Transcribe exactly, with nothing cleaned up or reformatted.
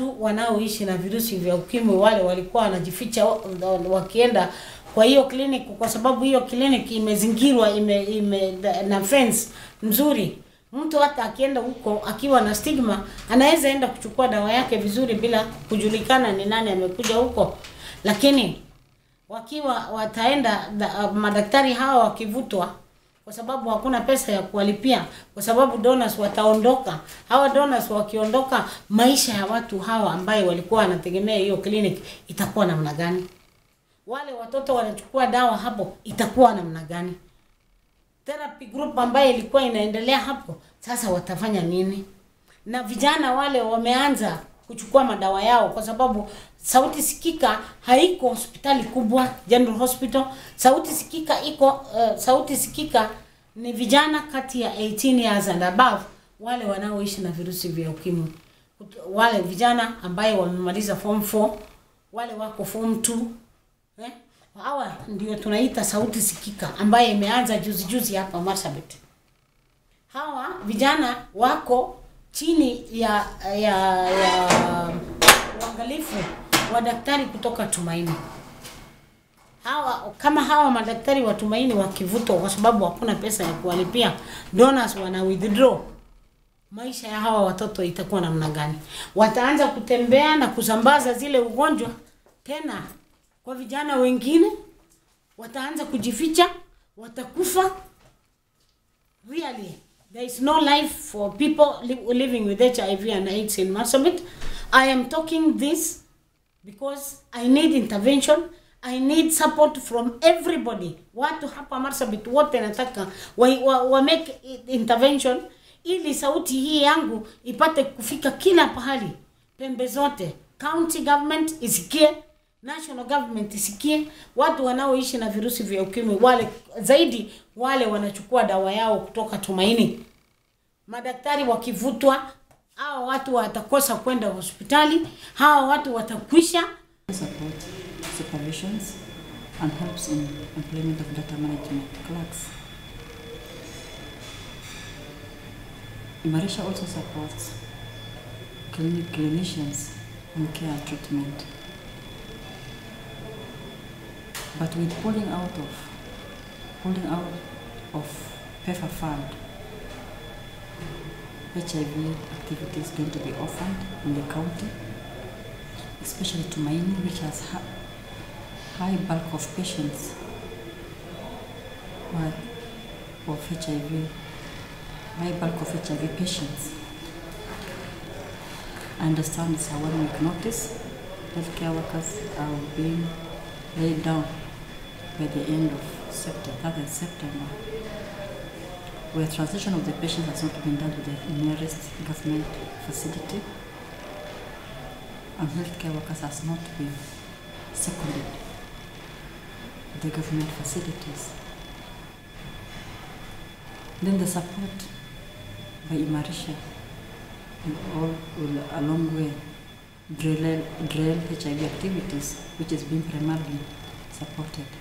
Watu wanaoishi na virusi vya ukimwi wale walikuwa wanajificha wakienda kwa hiyo kliniki, kwa sababu hiyo kliniki imezingirwa ime, ime, na fence mzuri. Mtu hata akienda huko akiwa na stigma anaweza enda kuchukua dawa yake vizuri bila kujulikana ni nani amekuja huko. Lakini wakiwa wataenda da, madaktari hawa wakivutwa, kwa sababu hakuna pesa ya kuwalipia, kwa sababu donors wataondoka. Hawa donors wakiondoka, maisha ya watu hawa ambaye walikuwa wanategemea hiyo clinic itakuwa namna gani? Wale watoto wanachukua dawa hapo itakuwa namna gani? Therapy group ambaye ilikuwa inaendelea hapo sasa watafanya nini? Na vijana wale wameanza kuchukua madawa yao, kwa sababu sauti sikika haiko hospitali kubwa General Hospital. Sauti sikika iko uh, sauti sikika ni vijana kati ya eighteen years and above, wale wanaoishi na virusi vya ukimwi, wale vijana ambaye wamemaliza form four, wale wako form two, eh hawa ndio tunaita sauti sikika ambaye imeanza juzi juzi hapa Marsabit. Hawa vijana wako chini ya ya ya uangalifu wa daktari kutoka Tumaini. Hawa kama hawa madaktari wa Tumaini wakivutwa, kwa sababu hakuna pesa ya kuwalipia, donors wana withdraw, maisha ya hawa watoto itakuwa namna gani? Wataanza kutembea na kusambaza zile ugonjwa tena kwa vijana wengine, wataanza kujificha, watakufa. Really, there is no life for people li living with H I V and AIDS in Marsabit. I am talking this because I need intervention. I need support from everybody. Watu hapa Marsabit wote nataka wa, wa, wa make intervention ili sauti hii yangu ipate kufika kila pahali, pembe zote. County government isikie, national government isikie. Watu wanaoishi na virusi vya ukimwi, wale zaidi wale wanachukua dawa yao kutoka Tumaini, madaktari wakivutwa, hao watu watakosa kwenda hospitali, hao watu watakwisha. Support supervisions and helps in employment of data management clerks. Imarisha also supports clinic clinicians on care and treatment. But with pulling out of pulling out of PEPFAR fund, H I V activities going to be offered in the county, especially Tumaini, which has high bulk of patients of H I V, high bulk of H I V patients. I understand it's a one-week notice that care workers are being laid down by the end of September, third of September, where transition of the patients has not been done to the nearest government facility, and healthcare workers has not been seconded to the government facilities. Then the support by Imarisha and all will a long way drill H I V activities, which is being primarily supported.